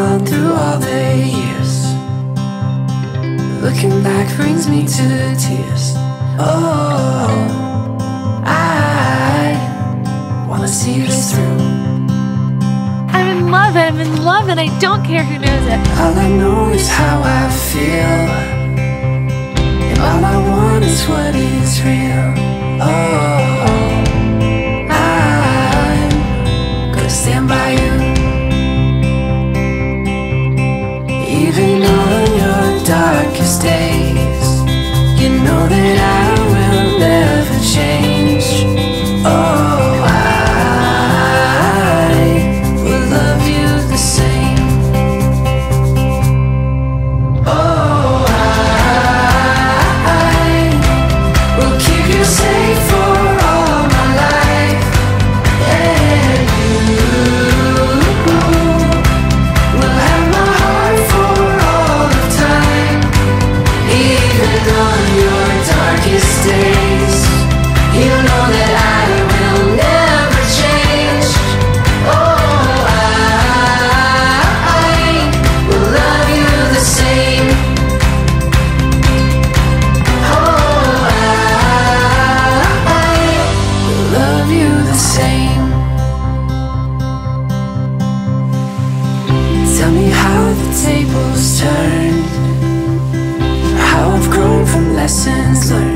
on through all the years. Looking back brings me to tears. Oh, I wanna see this through. I'm in love, I'm in love, and I don't care who knows it. All I know is how I feel, and all I want is what is real. Oh, I'm gonna stand by you, even on your darkest days. You know that I will never change. Oh, lessons learned.